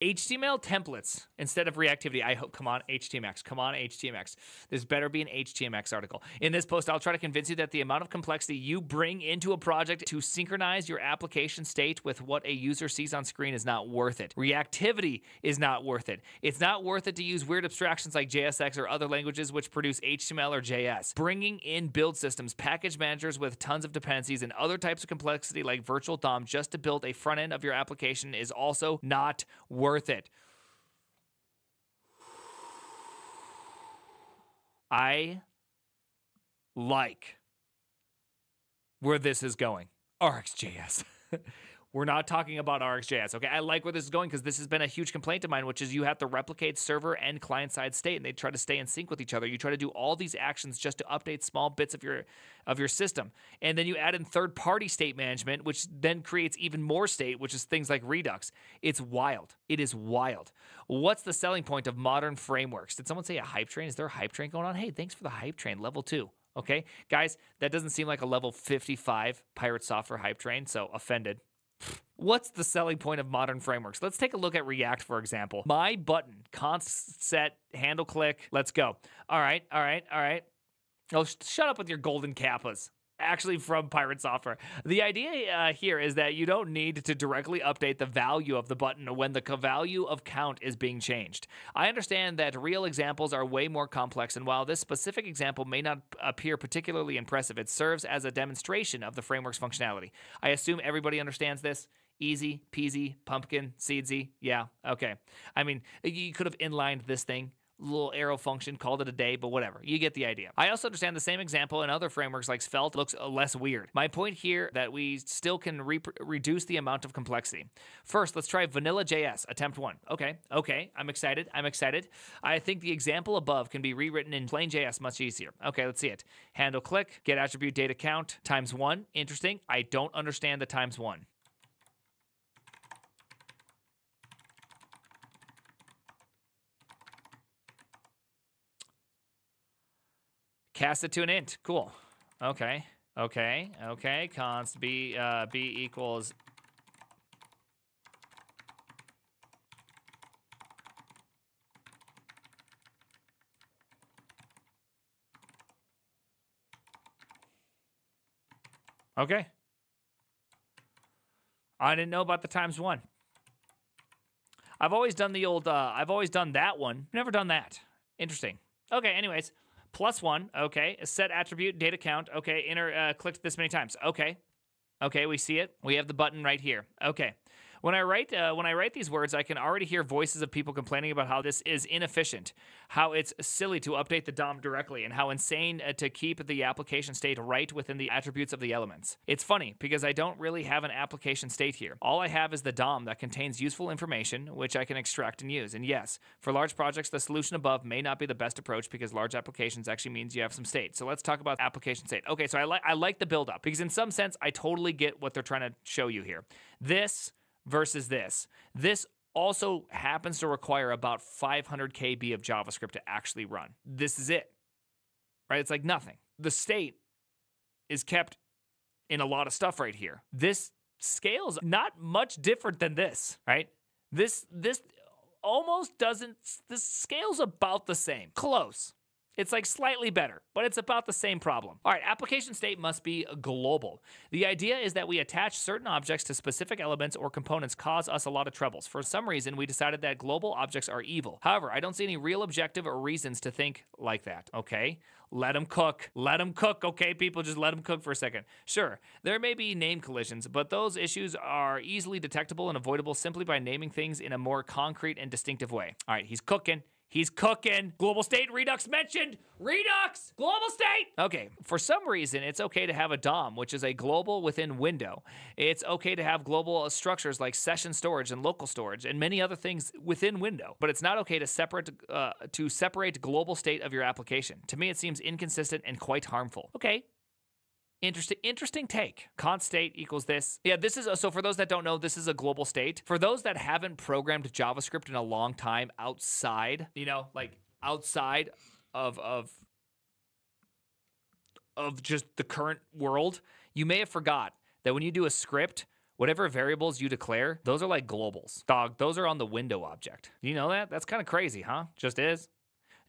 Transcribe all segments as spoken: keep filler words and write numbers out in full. H T M L templates instead of reactivity. I hope, come on, H T M X, come on, H T M X. This better be an H T M X article. In this post, I'll try to convince you that the amount of complexity you bring into a project to synchronize your application state with what a user sees on screen is not worth it. Reactivity is not worth it. It's not worth it to use weird abstractions like J S X or other languages which produce H T M L or J S. Bringing in build systems, package managers with tons of dependencies, and other types of complexity like virtual D O M just to build a front end of your application is also not worth it. Worth it. I like where this is going. RxJS. We're not talking about RxJS, okay? I like where this is going because this has been a huge complaint of mine, which is you have to replicate server and client-side state, and they try to stay in sync with each other. You try to do all these actions just to update small bits of your of your system. And then you add in third-party state management, which then creates even more state, which is things like Redux. It's wild. It is wild. What's the selling point of modern frameworks? Did someone say a hype train? Is there a hype train going on? Hey, thanks for the hype train, level two. Okay? Guys, that doesn't seem like a level fifty-five Pirate Software hype train, so offended. What's the selling point of modern frameworks? Let's take a look at React, for example. My button, const set, handle click, let's go. All right, all right, all right. Oh, sh shut up with your golden kappas. Actually from Pirate Software. The idea uh, here is that you don't need to directly update the value of the button when the value of count is being changed. I understand that real examples are way more complex, and while this specific example may not appear particularly impressive, it serves as a demonstration of the framework's functionality. I assume everybody understands this. Easy, peasy, pumpkin, seedsy. Yeah, okay. I mean, you could have inlined this thing. Little arrow function, called it a day, but whatever. You get the idea. I also understand the same example in other frameworks like Svelte looks less weird. My point here that we still can re reduce the amount of complexity. First, let's try vanilla J S, attempt one. Okay, okay, I'm excited, I'm excited. I think the example above can be rewritten in plain J S much easier. Okay, let's see it. Handle click, get attribute data count, times one. Interesting, I don't understand the times one. Cast it to an int. Cool. Okay. Okay. Okay. Const b uh, b equals okay. I didn't know about the times one. I've always done the old. Uh, I've always done that one. Never done that. Interesting. Okay. Anyways. Plus one, okay. Set attribute, data count, okay. Enter, uh, clicked this many times, okay. Okay, we see it. We have the button right here, okay. When I write, uh, when I write these words, I can already hear voices of people complaining about how this is inefficient, how it's silly to update the D O M directly, and how insane uh, to keep the application state right within the attributes of the elements. It's funny because I don't really have an application state here. All I have is the D O M that contains useful information, which I can extract and use. And yes, for large projects, the solution above may not be the best approach because large applications actually means you have some state. So let's talk about application state. Okay, so I like I like the buildup because in some sense I totally get what they're trying to show you here. This versus this. This also happens to require about five hundred K B of JavaScript to actually run. This is it, right? It's like nothing. The state is kept in a lot of stuff right here. This scales not much different than this, right? This, this almost doesn't, this scales about the same, close. It's like slightly better, but it's about the same problem. All right, application state must be global. The idea is that we attach certain objects to specific elements or components cause us a lot of troubles. For some reason, we decided that global objects are evil. However, I don't see any real objective or reasons to think like that, okay? Let them cook, let them cook, okay? People, just let them cook for a second. Sure, there may be name collisions, but those issues are easily detectable and avoidable simply by naming things in a more concrete and distinctive way. All right, he's cooking. He's cooking. Global state, Redux mentioned. Redux, global state. Okay, for some reason, it's okay to have a D O M, which is a global within window. It's okay to have global structures like session storage and local storage and many other things within window, but it's not okay to separate uh, to separate global state of your application. To me, it seems inconsistent and quite harmful. Okay. Interesting, interesting take. Const state equals this. Yeah, this is, a, so for those that don't know, this is a global state. For those that haven't programmed JavaScript in a long time outside, you know, like outside of, of, of just the current world, you may have forgot that when you do a script Whatever variables you declare, those are like globals. Dog, those are on the window object. You know that? That's kind of crazy, huh? Just is.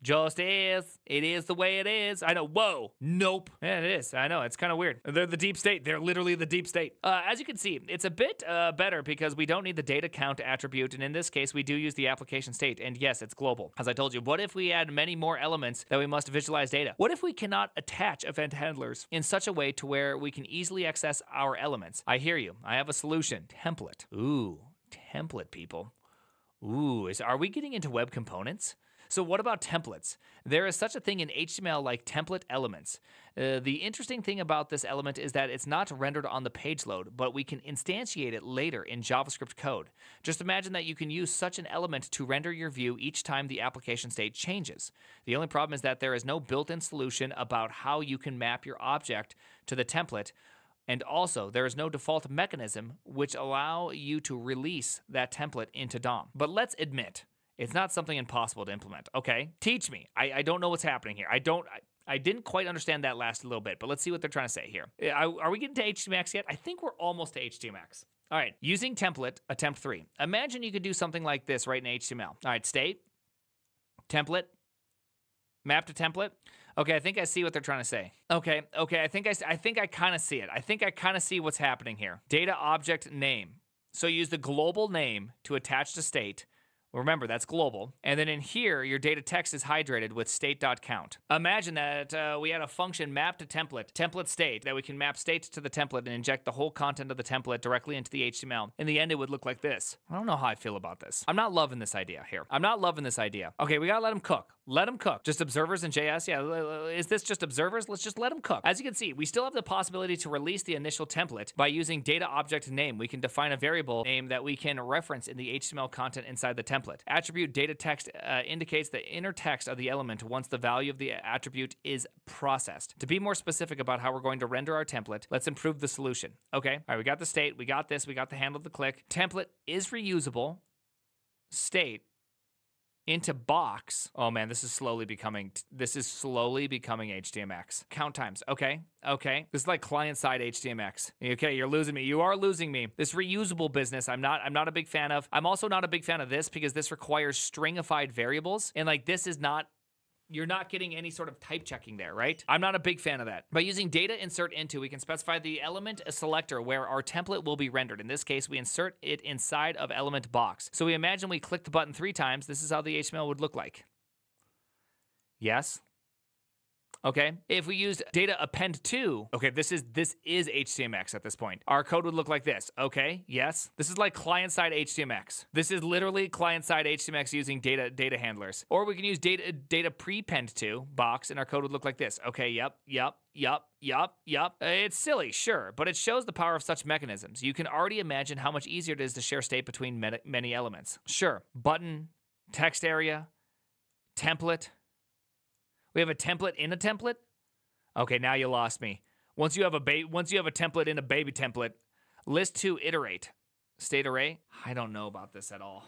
Just is. It is the way it is. I know. Whoa. Nope. Yeah, it is. I know. It's kind of weird. They're the deep state. They're literally the deep state. Uh, as you can see, it's a bit uh, better because we don't need the data count attribute. And in this case, we do use the application state. And yes, it's global. As I told you, what if we add many more elements that we must visualize data? What if we cannot attach event handlers in such a way to where we can easily access our elements? I hear you. I have a solution. Template. Ooh, template, people. Ooh, is, are we getting into web components? So what about templates? There is such a thing in H T M L like template elements. Uh, the interesting thing about this element is that it's not rendered on the page load, but we can instantiate it later in JavaScript code. Just imagine that you can use such an element to render your view each time the application state changes. The only problem is that there is no built-in solution about how you can map your object to the template. And also, there is no default mechanism which allows you to release that template into D O M. But let's admit, it's not something impossible to implement, okay? Teach me. I, I don't know what's happening here. I don't, I, I didn't quite understand that last little bit, but let's see what they're trying to say here. I, are we getting to H T M X yet? I think we're almost to H T M X. All right, using template, attempt three. Imagine you could do something like this right in H T M L. All right, state, template, map to template. Okay, I think I see what they're trying to say. Okay, okay, I think I, I, think I kind of see it. I think I kind of see what's happening here. Data object name. So use the global name to attach to state. Remember, that's global. And then in here, your data text is hydrated with state.count. Imagine that uh, we had a function map to template, template state, that we can map state to the template and inject the whole content of the template directly into the H T M L. In the end, it would look like this. I don't know how I feel about this. I'm not loving this idea here. I'm not loving this idea. Okay, we gotta let them cook. Let them cook. Just observers in J S? Yeah, is this just observers? Let's just let them cook. As you can see, we still have the possibility to release the initial template by using data object name. We can define a variable name that we can reference in the H T M L content inside the template. Template. Attribute data text uh, indicates the inner text of the element once the value of the attribute is processed. To be more specific about how we're going to render our template, let's improve the solution. Okay, all right, we got the state, we got this, we got the handle, the click. Template is reusable. State into box. Oh man, this is slowly becoming, this is slowly becoming H T M X. Count times, okay, okay. This is like client-side H T M X. Okay, you're losing me, you are losing me. This reusable business, I'm not, I'm not a big fan of. I'm also not a big fan of this because this requires stringified variables. And like, this is not, you're not getting any sort of type checking there, right? I'm not a big fan of that. By using data insert into, we can specify the element selector where our template will be rendered. In this case, we insert it inside of element box. So we imagine we click the button three times. This is how the H T M L would look like. Yes. Okay, if we used data append to, okay, this is this is H T M X at this point. Our code would look like this, okay, yes. This is like client-side H T M X. This is literally client-side H T M X using data data handlers. Or we can use data data prepend to box and our code would look like this. Okay, yep, yep, yep. Yup, yup. It's silly, sure, but it shows the power of such mechanisms. You can already imagine how much easier it is to share state between many elements. Sure, button, text area, template. We have a template in a template? Okay, now you lost me. Once you have a ba once you have a template in a baby template, list to iterate. State array? I don't know about this at all.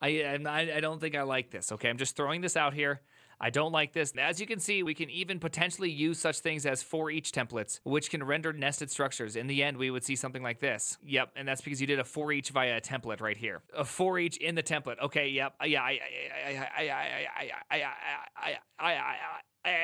I, I, I don't think I like this, okay? I'm just throwing this out here. I don't like this. As you can see, we can even potentially use such things as for each templates, which can render nested structures. In the end, we would see something like this. Yep, and that's because you did a for each via a template right here. A for each in the template. Okay, yep. Yeah, I, I, I, I, I, I, I, I, I, I,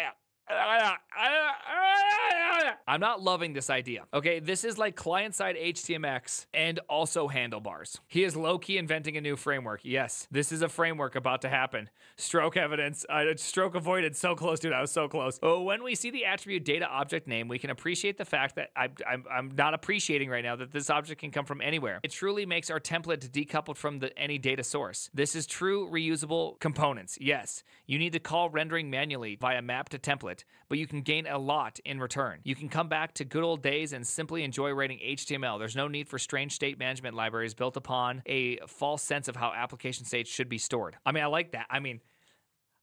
I'm not loving this idea. Okay, this is like client-side H T M X and also handlebars. He is low-key inventing a new framework. Yes, this is a framework about to happen. Stroke evidence, uh, stroke avoided, so close, dude, I was so close. Oh, when we see the attribute data object name, we can appreciate the fact that I, I'm, I'm not appreciating right now that this object can come from anywhere. It truly makes our template decoupled from the, any data source. This is true reusable components. Yes, you need to call rendering manually via map to template, but you can gain a lot in return. You can come back to good old days and simply enjoy writing H T M L. There's no need for strange state management libraries built upon a false sense of how application states should be stored. I mean, I like that. I mean,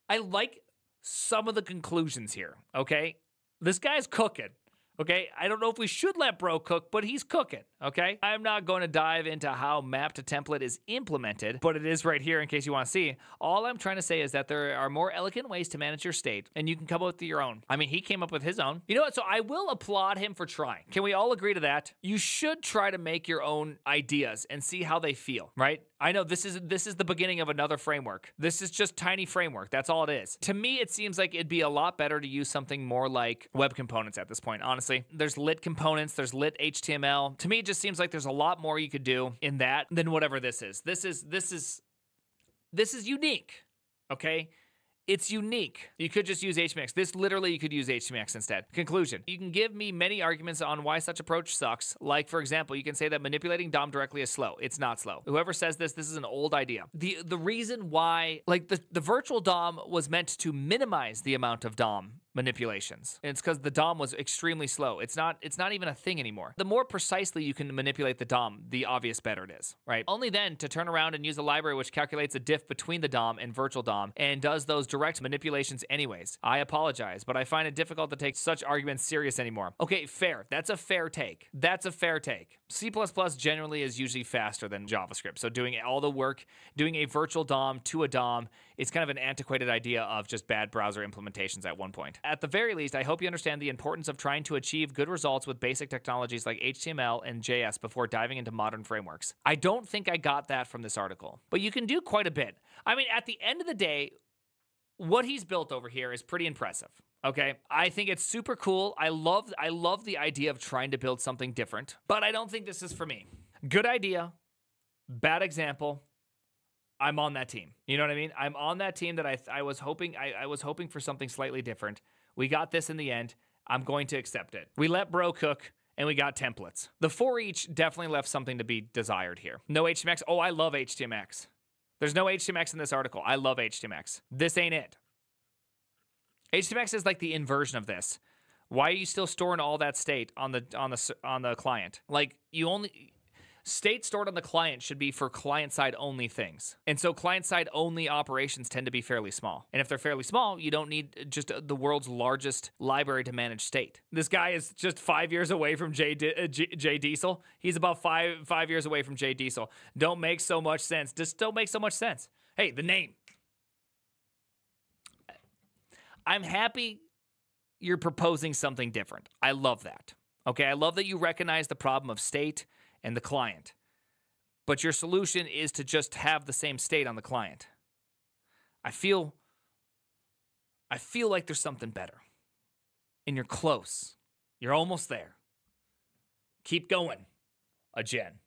I like some of the conclusions here, okay? This guy's cooking, okay? I don't know if we should let bro cook, but he's cooking, okay? I'm not going to dive into how map to template is implemented, but it is right here in case you want to see. All I'm trying to say is that there are more elegant ways to manage your state, and you can come up with your own. I mean, he came up with his own. You know what? So I will applaud him for trying. Can we all agree to that? You should try to make your own ideas and see how they feel, right? I know this is this is the beginning of another framework. This is just tiny framework. That's all it is. To me, it seems like it'd be a lot better to use something more like web components at this point, honestly. There's lit components, there's lit H T M L. To me, it just seems like there's a lot more you could do in that than whatever this is. This is this is this is unique. Okay? It's unique. You could just use H T M X. This literally, you could use H T M X instead. Conclusion. You can give me many arguments on why such approach sucks. Like, for example, you can say that manipulating D O M directly is slow. It's not slow. Whoever says this, this is an old idea. The the reason why, like the, the virtual D O M was meant to minimize the amount of D O M manipulations. And it's because the D O M was extremely slow. It's not it's not even a thing anymore. The more precisely you can manipulate the D O M, the obvious better it is, right? Only then to turn around and use a library which calculates a diff between the D O M and virtual D O M and does those direct manipulations anyways. I apologize, but I find it difficult to take such arguments serious anymore. Okay, fair. That's a fair take. That's a fair take. C plus plus generally is usually faster than JavaScript. So doing all the work, doing a virtual D O M to a D O M, it's kind of an antiquated idea of just bad browser implementations at one point. At the very least, I hope you understand the importance of trying to achieve good results with basic technologies like H T M L and J S before diving into modern frameworks. I don't think I got that from this article, but you can do quite a bit. I mean, at the end of the day, what he's built over here is pretty impressive. Okay, I think it's super cool. I love, I love the idea of trying to build something different, but I don't think this is for me. Good idea, bad example. I'm on that team. You know what I mean? I'm on that team that I I was hoping I, I was hoping for something slightly different. We got this in the end. I'm going to accept it. We let bro cook and we got templates. The for each definitely left something to be desired here. No H T M X. Oh, I love H T M X. There's no H T M X in this article. I love H T M X. This ain't it. H T M X is like the inversion of this. Why are you still storing all that state on the on the on the client? Like you only State stored on the client should be for client-side only things. And so client-side only operations tend to be fairly small. And if they're fairly small, you don't need just the world's largest library to manage state. This guy is just five years away from J, D, J, J Diesel. He's about five, five years away from J Diesel. Don't make so much sense. Just don't make so much sense. Hey, the name. I'm happy you're proposing something different. I love that. Okay, I love that you recognize the problem of state and the client, but your solution is to just have the same state on the client. I feel, I feel like there's something better, and you're close. You're almost there. Keep going, Agen.